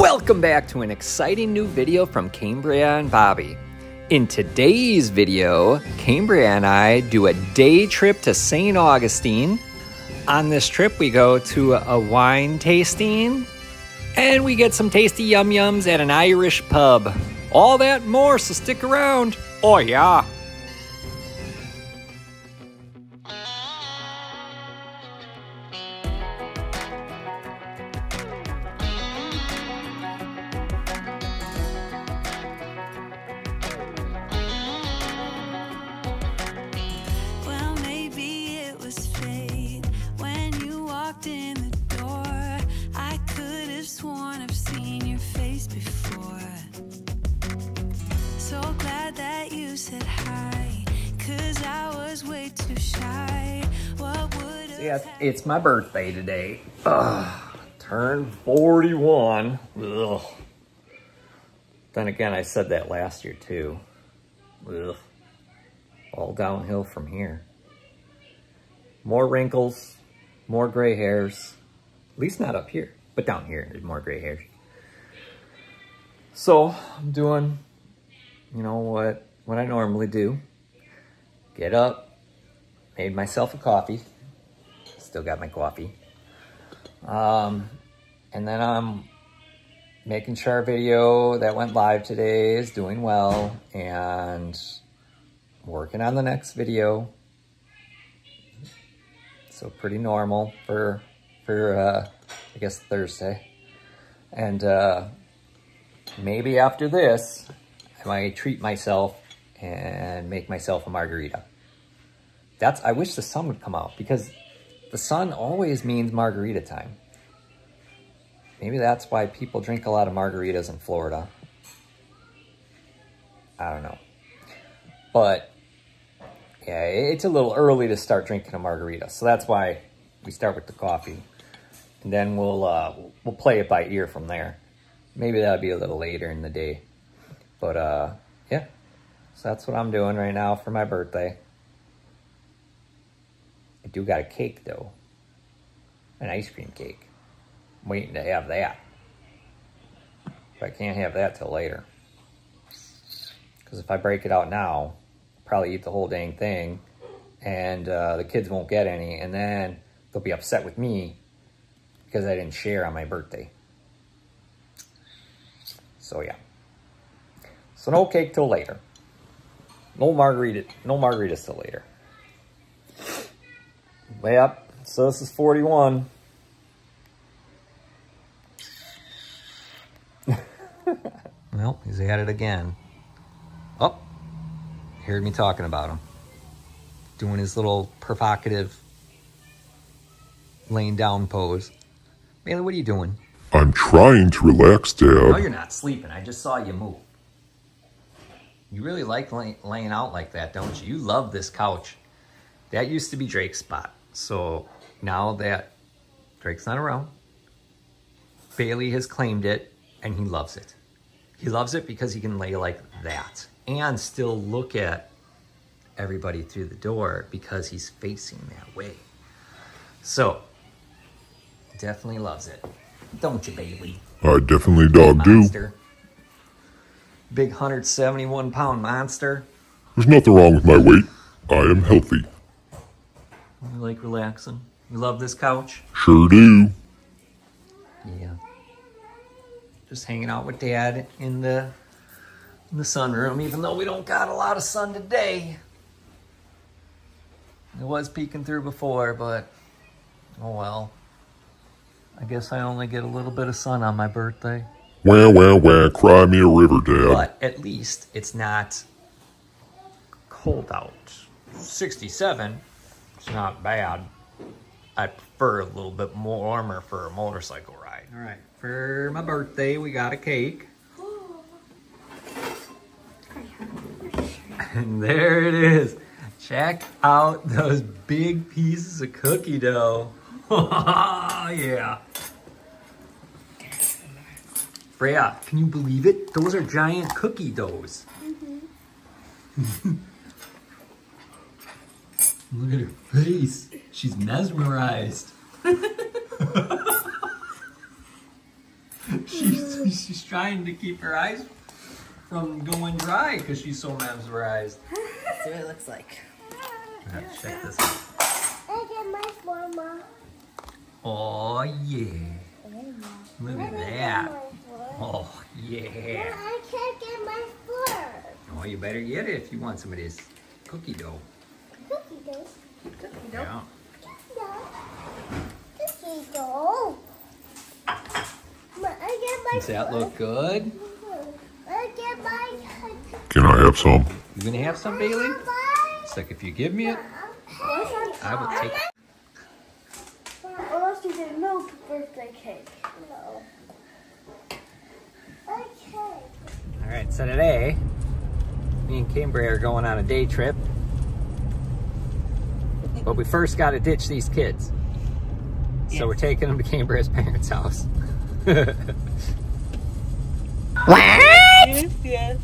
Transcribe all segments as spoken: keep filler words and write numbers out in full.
Welcome back to an exciting new video from Cambriea and Bobby. In today's video, Cambriea and I do a day trip to Saint Augustine. On this trip, we go to a wine tasting and we get some tasty yum-yums at an Irish pub. All that and more, so stick around. Oh yeah. Yes, it's my birthday today. Ugh, turned forty-one. Ugh. Then again, I said that last year too. Ugh. All downhill from here. More wrinkles, more gray hairs. At least not up here, but down here there's more gray hairs. So I'm doing, you know what, what I normally do. Get up, made myself a coffee. Still got my coffee. Um, and then I'm making sure our video that went live today is doing well and working on the next video. So pretty normal for, for uh, I guess, Thursday. And uh, maybe after this, I might treat myself and make myself a margarita. That's, I wish the sun would come out because the sun always means margarita time. Maybe that's why people drink a lot of margaritas in Florida. I don't know. But yeah, it's a little early to start drinking a margarita. So that's why we start with the coffee. And then we'll, uh, we'll play it by ear from there. Maybe that'll be a little later in the day. But uh, yeah, so that's what I'm doing right now for my birthday. I do got a cake though, an ice cream cake. I'm waiting to have that, but I can't have that till later. Because if I break it out now, I'll probably eat the whole dang thing, and uh, the kids won't get any, and then they'll be upset with me because I didn't share on my birthday. So yeah, so no cake till later. No margarita, no margaritas till later. Yep, so this is forty-one. Well, he's at it again. Oh, heard me talking about him. Doing his little provocative laying down pose. Bailey, what are you doing? I'm trying to relax, Dad. No, you're not sleeping. I just saw you move. You really like lay laying out like that, don't you? You love this couch. That used to be Drake's spot. So now that Drake's not around, Bailey has claimed it and he loves it. He loves it because he can lay like that and still look at everybody through the door because he's facing that way. So definitely loves it. Don't you, Bailey? I definitely dog do. Big one hundred seventy-one pound monster. There's nothing wrong with my weight. I am healthy. You like relaxing? You love this couch? Sure do. Yeah. Just hanging out with Dad in the in the sunroom, even though we don't got a lot of sun today. It was peeking through before, but oh well. I guess I only get a little bit of sun on my birthday. Wah, wah, wah. Cry me a river, Dad. But at least it's not cold out. sixty-seven. It's not bad. I prefer a little bit more warmer for a motorcycle ride. All right, for my birthday, we got a cake. And there it is. Check out those big pieces of cookie dough. Yeah. Freya, can you believe it? Those are giant cookie doughs. Mm-hmm. Look at her face. She's mesmerized. She's She's trying to keep her eyes from going dry because she's so mesmerized. That's what it looks like. I have to check this out. I get my mama. Oh yeah. Look at that. Oh yeah. No, I can't get my fork. Oh, you better get it if you want some of this cookie dough. Cookie dough. Cookie dough. Yeah. Cookie dough. Does that look good? Can I have some? You gonna have some, Bailey? It's like if you give me it, I will take it. Unless you get no birthday cake. No. Okay. All right. So today, me and Cambriea are going on a day trip, but we first got to ditch these kids. So yes. We're taking them to Cambrea's parents' house. What? Yes, yes.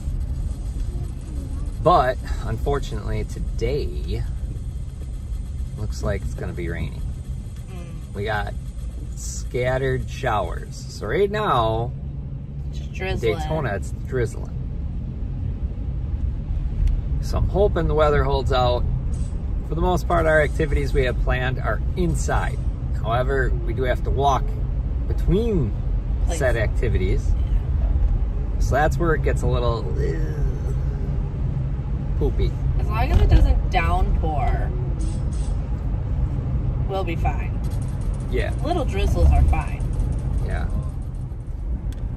But unfortunately, today looks like it's gonna be raining. Mm. We got scattered showers. So right now, in Daytona, it's drizzling. So I'm hoping the weather holds out. For the most part, our activities we have planned are inside. However, we do have to walk between Place. set activities. Yeah. So that's where it gets a little uh, poopy. As long as it doesn't downpour, we'll be fine. Yeah. Little drizzles are fine. Yeah.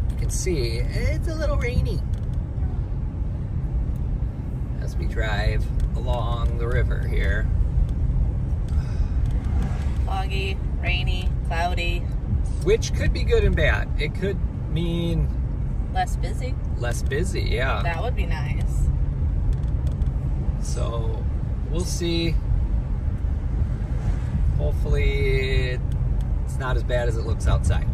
You can see it's a little rainy as we drive along the river here. Foggy, rainy, cloudy. Which could be good and bad. It could mean less busy. Less busy, yeah. That would be nice. So we'll see. Hopefully it's not as bad as it looks outside.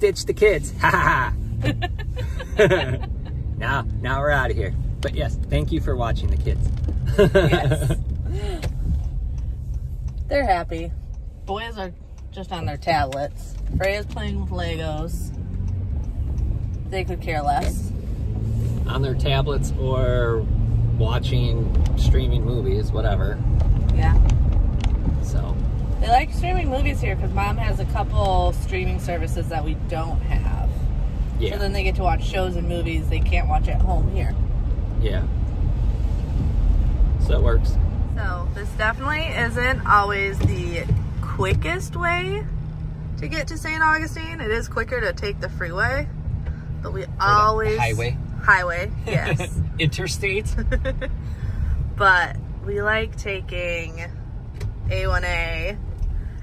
Ditch the kids. Ha ha. Now, now we're out of here. But yes, thank you for watching the kids. Yes. They're happy. Boys are just on their tablets. Freya's playing with Legos. They could care less. On their tablets or watching streaming movies, whatever. Yeah. So they like streaming movies here because Mom has a couple streaming services that we don't have. Yeah. So then they get to watch shows and movies they can't watch at home here. Yeah. So it works. So this definitely isn't always the quickest way to get to Saint Augustine. It is quicker to take the freeway, but we or always... highway. Highway, yes. Interstate. But we like taking A one A.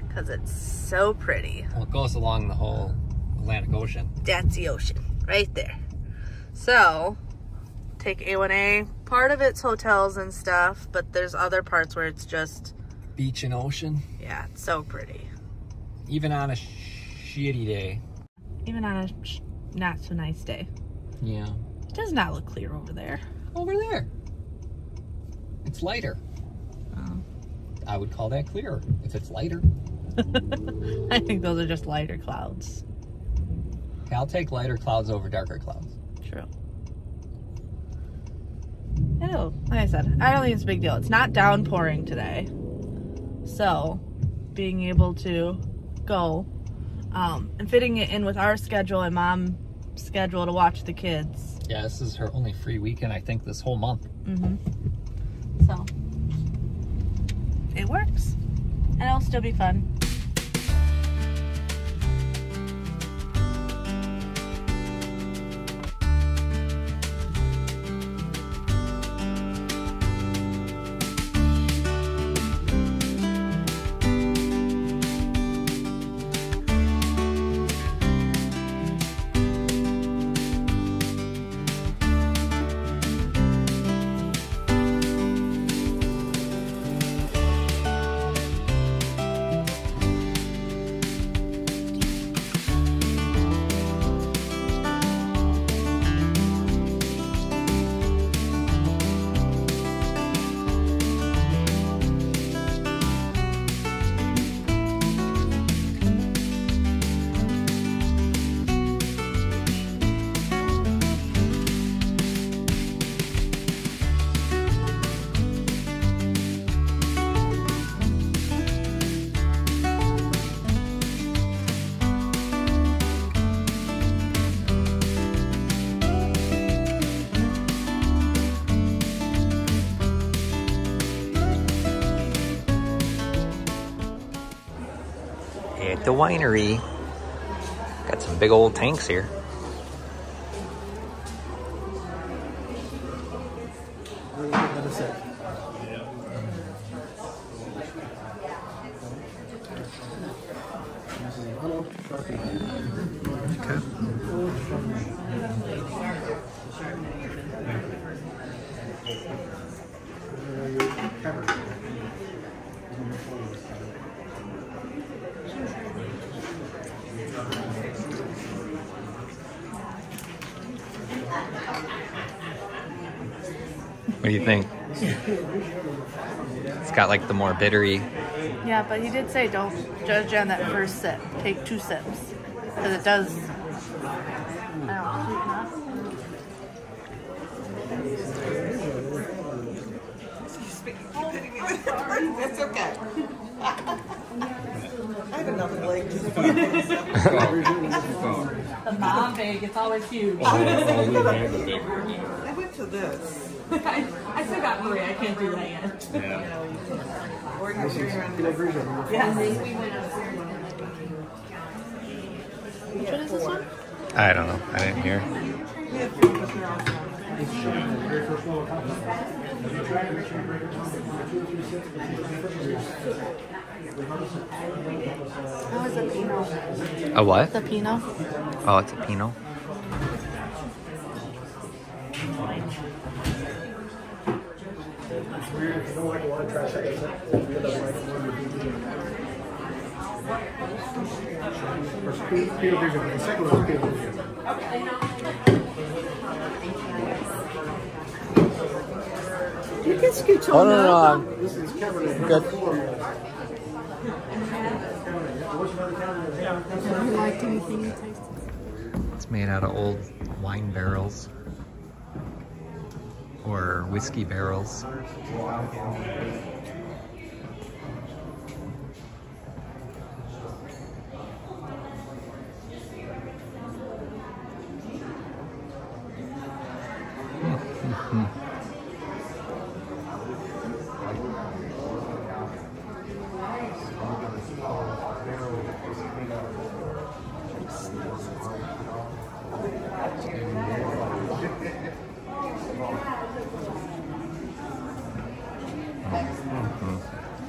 Because it's so pretty. Well, it goes along the whole Atlantic Ocean. That's the ocean, right there. So, take A one A. Part of it's hotels and stuff, but there's other parts where it's just... beach and ocean. Yeah, it's so pretty. Even on a shitty day. Even on a not-so-nice day. Yeah. It does not look clear over there. Over there. It's lighter. Oh. I would call that clearer, if it's lighter. I think those are just lighter clouds. Okay, I'll take lighter clouds over darker clouds. True. I know, like I said, I don't think it's a big deal. It's not downpouring today. So, being able to go um, and fitting it in with our schedule and Mom's schedule to watch the kids. Yeah, this is her only free weekend, I think, this whole month. Mm-hmm. So, it works. and it'll still be fun. The winery. Got some big old tanks here. What do you think? It's got like the more bittery. Yeah, but he did say don't judge on that first sip. Take two sips. Because it does. I don't know. It's okay. I have another leg to the mom bag, it's always huge. I went to this. I, I still got three. I can't do that yet. Yeah. Or you can carry around the bridge. Yeah. Which one is this one? I don't know. I didn't hear. That was a Pinot. A what? The Pinot. Oh, it's a Pinot. I don't like a lot of trash. I guess you can scoot on. Oh, no, no, this is Cabernet. Good. You like anything you taste? It's made out of old wine barrels. Or whiskey barrels.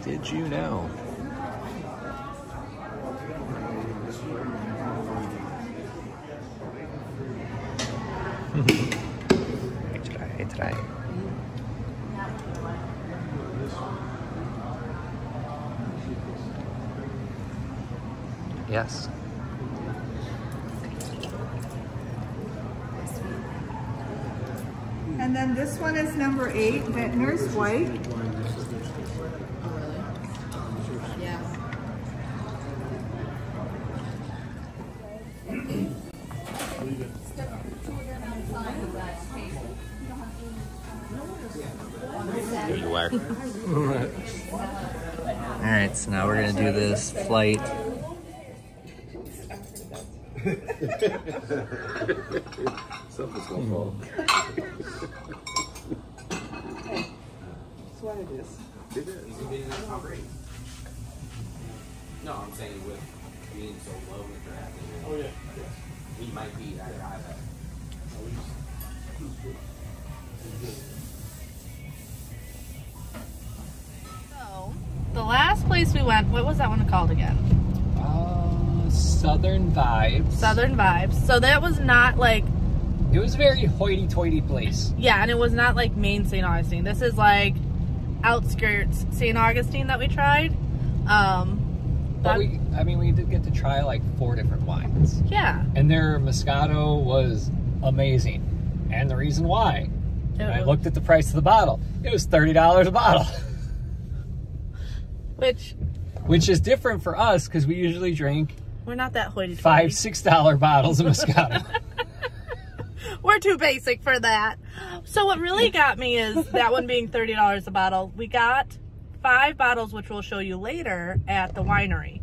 Did you know? I try, I try. Yes. And then this one is number eight, Vintner's White. Alright, so now we're gonna do this flight. Something's gonna fall. That's what it is. It is. No, I'm saying with being so low with your acting. Oh, yeah. He might be that guy that. Oh, he's, he's good. He's good. So, the last place we went, what was that one called again? Uh, Southern Vibes. Southern Vibes. So that was not like. It was a very hoity-toity place. Yeah, and it was not like main Saint Augustine. This is like outskirts Saint Augustine that we tried. Um, but, but we, I mean, we did get to try like four different wines. Yeah. And their Moscato was amazing. And the reason why, when I looked at the price of the bottle, it was thirty dollars a bottle. Which. Which is different for us because we usually drink. We're not that hoity-toity. Five, six dollar bottles of Moscato. We're too basic for that. So what really got me is that one being thirty dollars a bottle. We got five bottles, which we'll show you later, at the winery.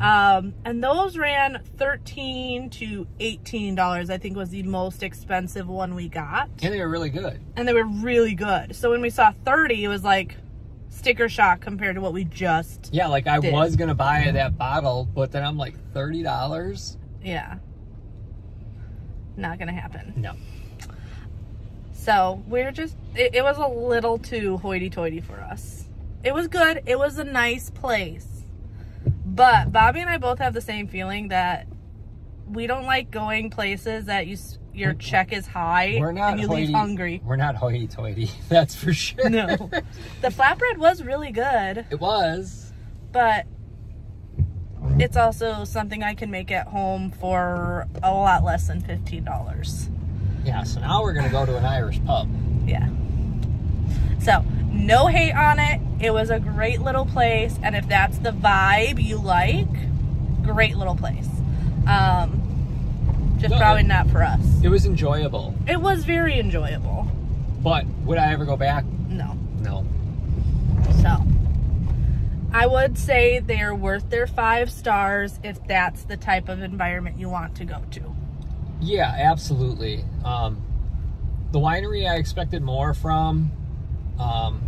Um, and those ran thirteen to eighteen dollars, I think was the most expensive one we got. And they were really good. And they were really good. So when we saw thirty, it was like sticker shock compared to what we just Yeah, like I did. was going to buy that bottle, but then I'm like, thirty dollars? Yeah. Not gonna happen. No. So we're just, it, it was a little too hoity-toity for us. It was good. It was a nice place. But Bobby and I both have the same feeling that we don't like going places that you, your check is high we're not and you leave hungry. We're not hoity-toity. That's for sure. No. The flatbread was really good. It was. But it's also something I can make at home for a lot less than fifteen dollars. Yeah, so now we're going to go to an Irish pub. Yeah. So, no hate on it. It was a great little place. And if that's the vibe you like, great little place. Um, just no, probably it, not for us. It was enjoyable. It was very enjoyable. But would I ever go back? No. No. So. I would say they're worth their five stars if that's the type of environment you want to go to. Yeah, absolutely. Um, the winery I expected more from, um,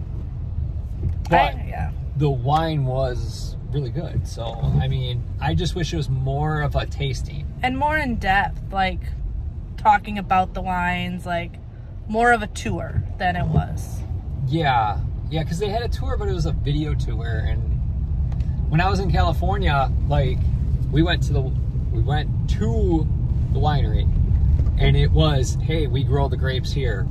but I, yeah. the wine was really good. So, I mean, I just wish it was more of a tasting. And more in depth, like talking about the wines, like more of a tour than it was. Yeah. Yeah, because they had a tour, but it was a video tour. And when I was in California, like we went to the we went to the winery, and it was, hey, we grow the grapes here,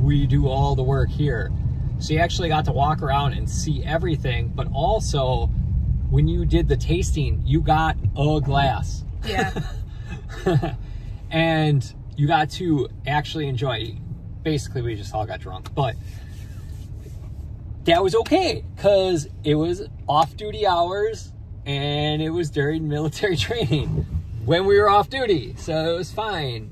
we do all the work here. So you actually got to walk around and see everything. But also, when you did the tasting, you got a glass. Yeah. And you got to actually enjoy. Basically, we just all got drunk, but. That was okay, because it was off-duty hours, and it was during military training when we were off-duty, so it was fine.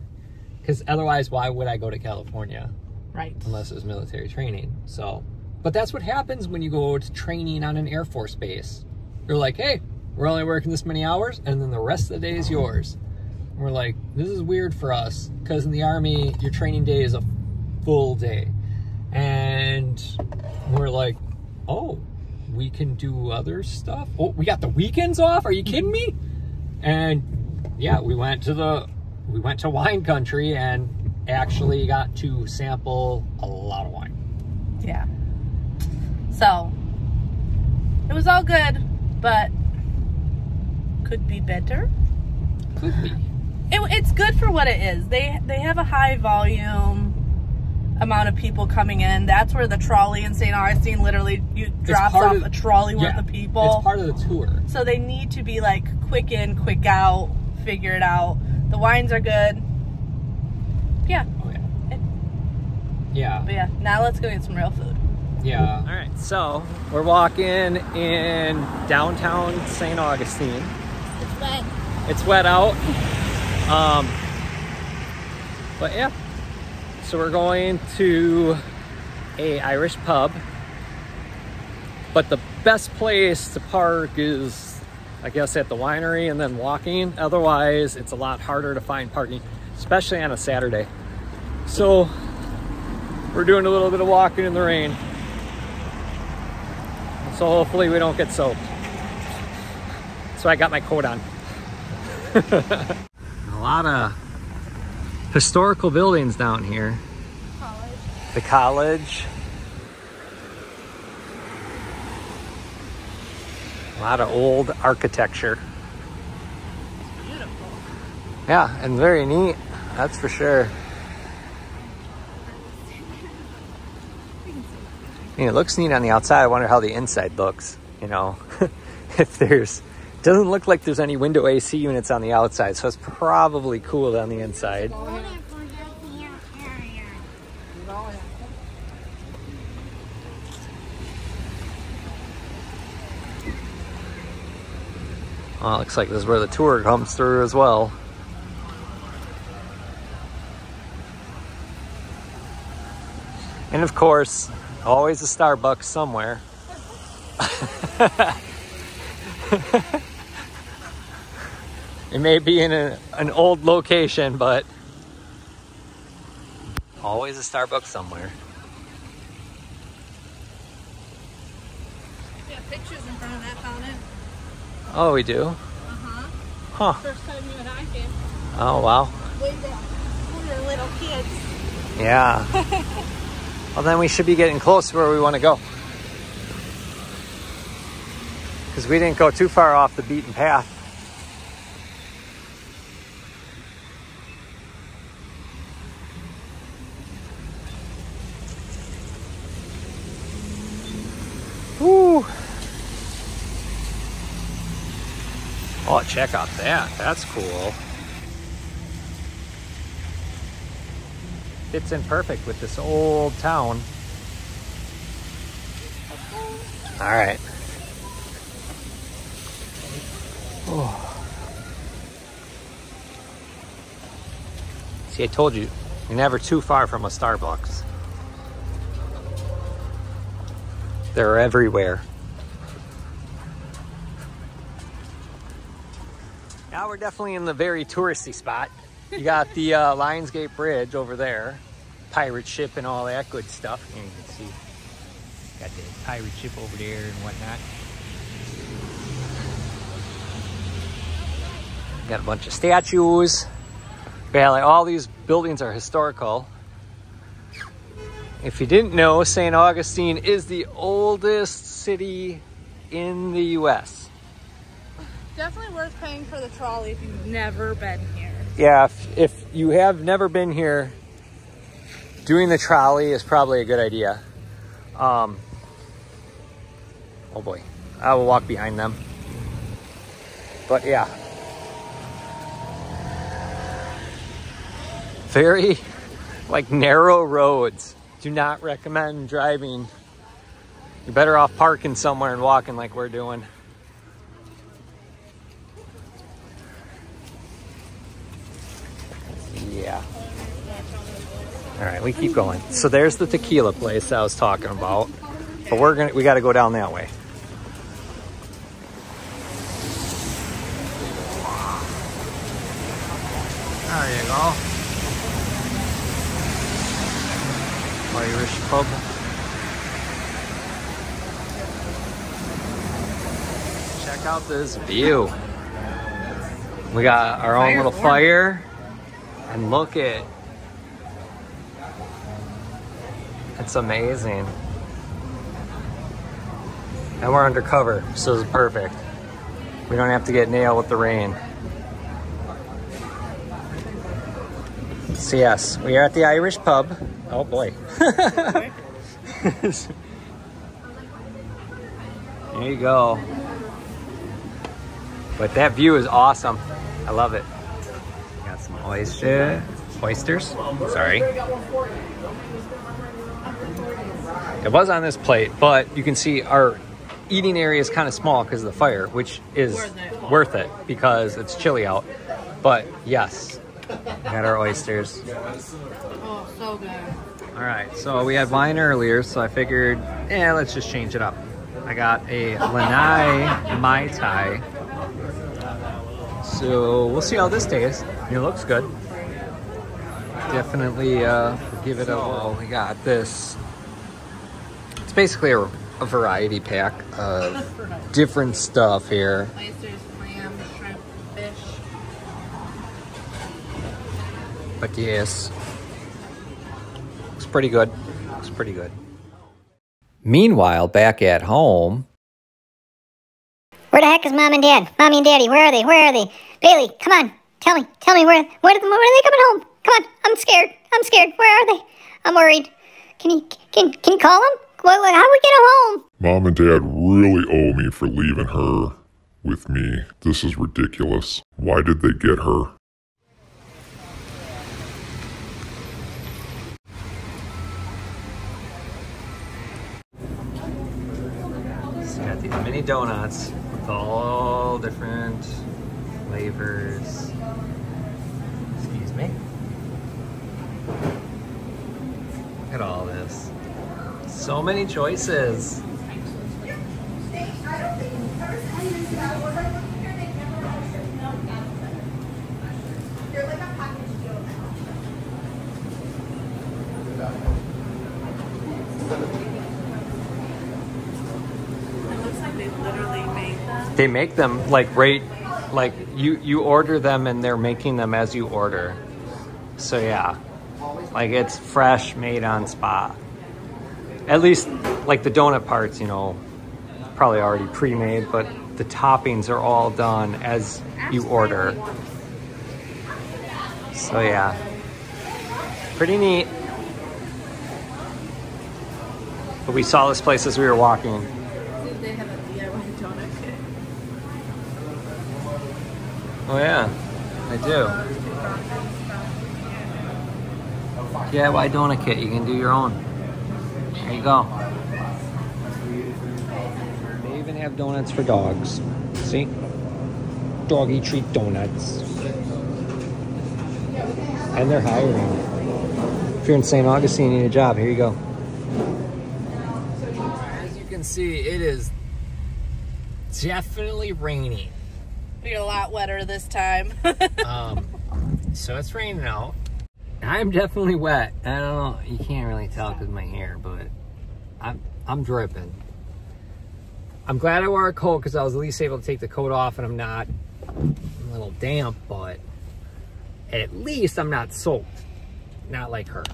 Because otherwise, why would I go to California? Right. Unless it was military training. So, but that's what happens when you go to training on an Air Force base. They're like, hey, we're only working this many hours, and then the rest of the day is yours. And we're like, this is weird for us, because in the Army, your training day is a full day. And we're like, oh, we can do other stuff. Oh, we got the weekends off. Are you kidding me? And yeah, we went to the, we went to wine country and actually got to sample a lot of wine. Yeah. So it was all good, but could be better. Could be. It, it's good for what it is. They, they have a high volume amount of people coming in. That's where the trolley in Saint Augustine literally you drops off of, a trolley yeah, worth of people. It's part of the tour. So they need to be like quick in, quick out, figure it out. The wines are good. Yeah. Oh, yeah. It, yeah. But yeah, now let's go get some real food. Yeah. All right. So we're walking in downtown Saint Augustine. It's wet. It's wet out. Um, but yeah. So we're going to a Irish pub, but the best place to park is, I guess, at the winery and then walking. Otherwise, it's a lot harder to find parking, especially on a Saturday. So we're doing a little bit of walking in the rain. So hopefully we don't get soaked. so I got my coat on. A lot of historical buildings down here. College. The college. A lot of old architecture. It's beautiful. Yeah, and very neat, that's for sure. I mean, it looks neat on the outside. I wonder how the inside looks, you know. If there's, doesn't look like there's any window A C units on the outside, so it's probably cooled on the inside. Well, looks like this is where the tour comes through as well. And of course, always a Starbucks somewhere. It may be in a, an old location, but always a Starbucks somewhere. We have pictures in front of that fountain. Oh, we do? Uh-huh. Huh. First time you and I came. Oh, wow. We were little kids. Yeah. Well, then we should be getting close to where we want to go, because we didn't go too far off the beaten path. Woo! Oh, check out that. That's cool. Fits in perfect with this old town. All right. Oh. See, I told you, you're never too far from a Starbucks. They're everywhere. Now we're definitely in the very touristy spot. You got the uh, Lions Gate Bridge over there, pirate ship and all that good stuff. And you can see, got the pirate ship over there and whatnot. Got a bunch of statues. Bailey, all these buildings are historical. If you didn't know, Saint Augustine is the oldest city in the U S Definitely worth paying for the trolley if you've never been here. Yeah, if, if you have never been here, doing the trolley is probably a good idea. Um, oh boy, I will walk behind them. But yeah. Very, like, narrow roads. Do not recommend driving. You're better off parking somewhere and walking like we're doing. Yeah. All right, we keep going. So there's the tequila place I was talking about, but we're gonna we got to go down that way. There you go. Irish pub. Check out this view. We got our own little fire. And look at, it's amazing. And we're undercover, so it's perfect. We don't have to get nailed with the rain. So yes, we are at the Irish pub. Oh boy. There you go. But that view is awesome. I love it. Some oyster, oysters, sorry. It was on this plate, but you can see our eating area is kind of small because of the fire, which is worth it because it's chilly out. But yes, we had our oysters. Oh, so good. All right, so we had wine earlier, so I figured, yeah, let's just change it up. I got a Lanai Mai Tai. So we'll see how this tastes. It looks good. Definitely uh, give it all. We got this. It's basically a, a variety pack of different stuff here. Oysters, But yes, it's pretty good. It's pretty good. Meanwhile, back at home. Where the heck is Mom and Dad? Mommy and Daddy, where are they? Where are they? Bailey, come on. Tell me. Tell me where. Where are they coming home? Come on. I'm scared. I'm scared. Where are they? I'm worried. Can you can can you call them? How do we get them home? Mom and Dad really owe me for leaving her with me. This is ridiculous. Why did they get her? Got these mini donuts with all different flavors. Excuse me. Look at all this. So many choices. They make them like right, like you, you order them and they're making them as you order. So yeah, like it's fresh, made on spot. At least like the donut parts, you know, probably already pre-made, but the toppings are all done as you order. So yeah, pretty neat. But we saw this place as we were walking. Oh yeah, I do. D I Y donut kit, you can do your own. There you go. They even have donuts for dogs. See? Doggy treat donuts. And they're hiring. If you're in Saint Augustine, you need a job, here you go. As you can see, it is definitely raining. We get a lot wetter this time. um, so it's raining out. I'm definitely wet. I don't know. You can't really tell because my hair, but I'm I'm dripping. I'm glad I wore a coat because I was at least able to take the coat off, and I'm not I'm a little damp, but at least I'm not soaked. Not like her.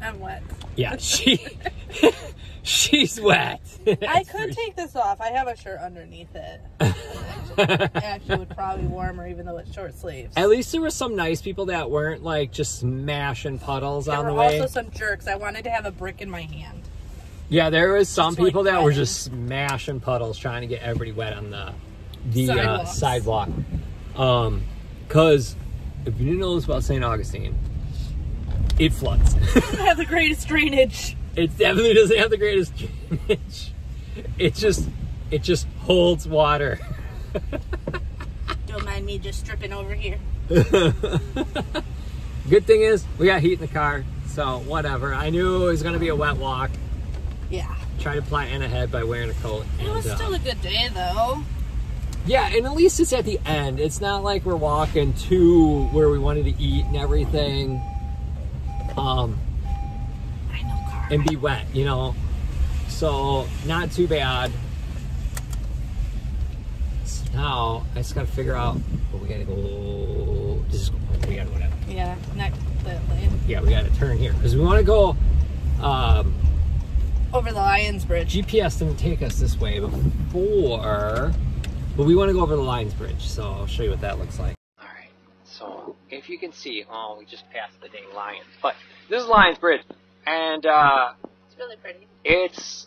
I'm wet. Yeah, she she's wet. I could take this off. I have a shirt underneath it. Actually would probably warmer even though it's short sleeves. At least there were some nice people that weren't like just smashing puddles on the way. There were also some jerks. I wanted to have a brick in my hand. Yeah, there was some just people like that were just smashing puddles trying to get everybody wet on the the uh, sidewalk. Um, because if you didn't know this about Saint Augustine, it floods. It doesn't have the greatest drainage. It definitely doesn't have the greatest drainage. It just it just holds water. Don't mind me just stripping over here. Good thing is, we got heat in the car, so whatever. I knew it was going to be a wet walk. Yeah. Try to plan ahead by wearing a coat. It was still uh, a good day, though. Yeah, and at least it's at the end. It's not like we're walking to where we wanted to eat and everything. Um, I know, car. And be wet, you know. So, not too bad. Now I just gotta figure out what we gotta go. Just we gotta whatever. Yeah, not that lane. Yeah, we gotta turn here because we want to go um, over the Lions Bridge. G P S didn't take us this way before, but we want to go over the Lions Bridge. So I'll show you what that looks like. All right. So if you can see, oh, we just passed the dang lions, but this is Lions Bridge, and uh, it's really pretty. It's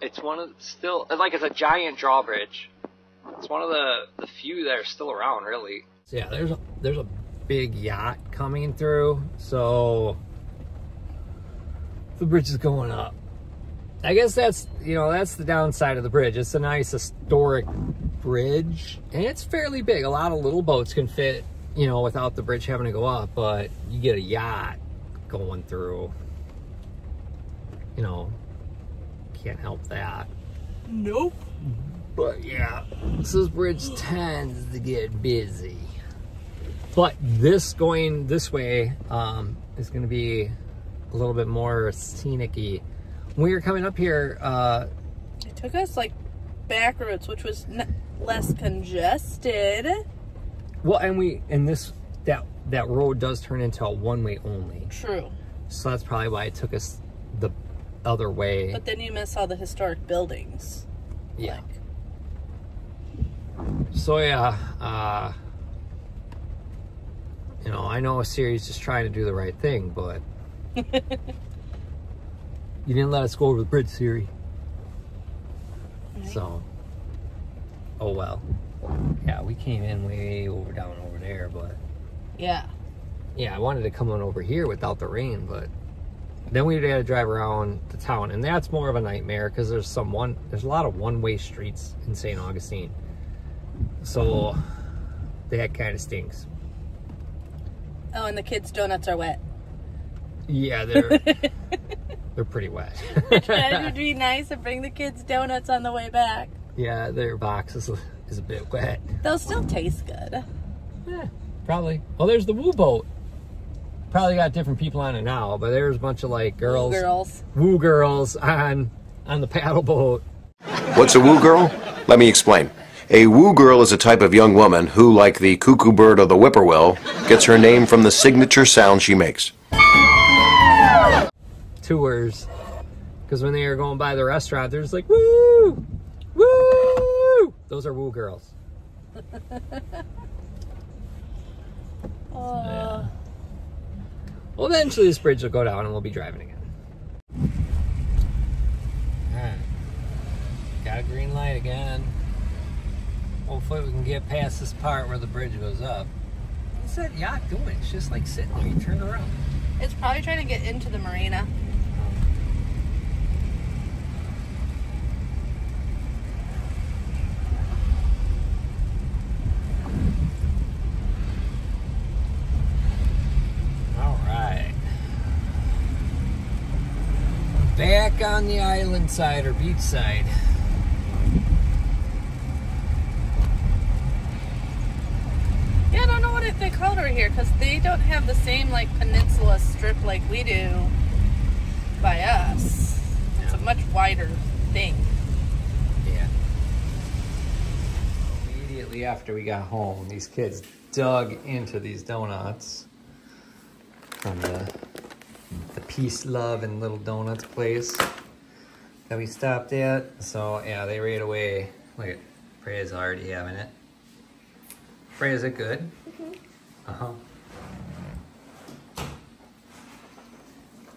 it's one of still like it's a giant drawbridge. It's one of the, the few that are still around, really. So yeah, there's a, there's a big yacht coming through, so the bridge is going up. I guess that's, you know, that's the downside of the bridge. It's a nice historic bridge, and it's fairly big. A lot of little boats can fit, you know, without the bridge having to go up, but you get a yacht going through. You know, can't help that. Nope. But yeah, this is bridge tends to get busy. But this going this way um, is going to be a little bit more scenic-y. When we were coming up here, uh, it took us like back roads, which was n less congested. Well, and we and this that that road does turn into a one-way only. True. So that's probably why it took us the other way. But then you miss all the historic buildings. Yeah. Like. So yeah, uh, you know, I know a series is trying to do the right thing, but you didn't let us go over the bridge, Siri. Right. So, oh well. Yeah, we came in way over down over there, but yeah, yeah, I wanted to come on over here without the rain, but then we had to drive around the town, and that's more of a nightmare because there's some one, there's a lot of one-way streets in Saint Augustine. So that kind of stinks. Oh, and the kids' donuts are wet. Yeah, they're they're pretty wet. It would be nice to bring the kids' donuts on the way back. Yeah, their box is, is a bit wet. They'll still taste good. Yeah, probably. Well, there's the woo boat. Probably got different people on it now, but there's a bunch of like girls, woo girls, woo girls on on the paddle boat. What's a woo girl? Let me explain. A woo girl is a type of young woman who, like the cuckoo bird or the whippoorwill, gets her name from the signature sound she makes. Tours. Because when they are going by the restaurant, they're just like, woo! Woo! Those are woo girls. Oh. Yeah. Well, eventually this bridge will go down and we'll be driving again. Alright. Got a green light again. Hopefully we can get past this part where the bridge goes up. What's that yacht doing? It's just like sitting there. You turn around. It's probably trying to get into the marina. All right. Back on the island side or beach side. They called her here because they don't have the same like peninsula strip like we do by us. It's a much wider thing. Yeah. Immediately after we got home, these kids dug into these donuts from the, the Peace, Love and Little Donuts place that we stopped at. So yeah, they right away. Look at Freya's already having it. Freya, is it good? Uh-huh.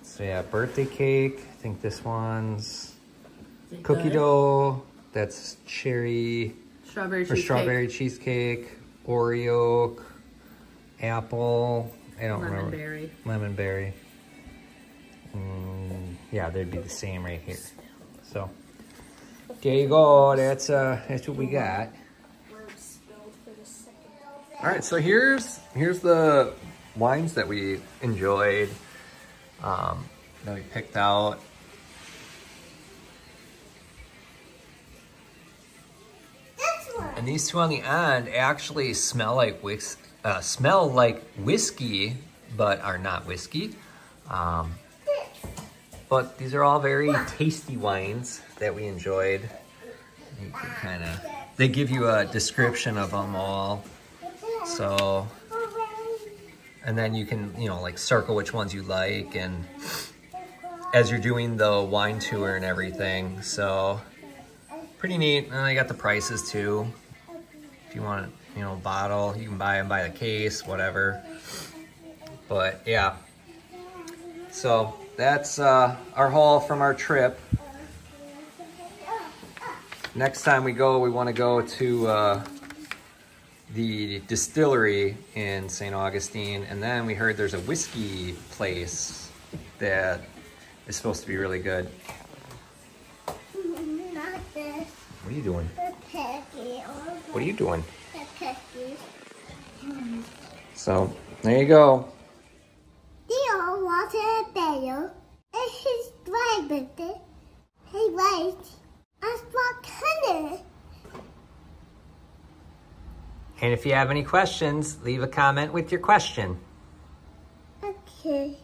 So yeah, birthday cake. I think this one's cookie good? dough. That's cherry strawberry or cheesecake. strawberry cheesecake, Oreo, apple. I don't lemon remember. Berry. Lemon berry. Mm, yeah, they'd be the same right here. So there you go. That's uh, that's what we got. All right, so here's here's the wines that we enjoyed, um, that we picked out. And these two on the end actually smell like whis uh, smell like whiskey, but are not whiskey. Um, but these are all very tasty wines that we enjoyed. You can kind of they give you a description of them all. So, and then you can, you know, like circle which ones you like, and as you're doing the wine tour and everything. So pretty neat. And I got the prices too. If you want, you know, a bottle, you can buy them by the case, whatever. But yeah, so that's uh, our haul from our trip. Next time we go, we want to go to, uh, the distillery in Saint Augustine, and then we heard there's a whiskey place that is supposed to be really good. Not this. What are you doing? The cookie. What are you doing? The cookie. So there you go. Deal water barrel. It's his dry birthday. Hey, white. That's what color. And if you have any questions, leave a comment with your question. Okay.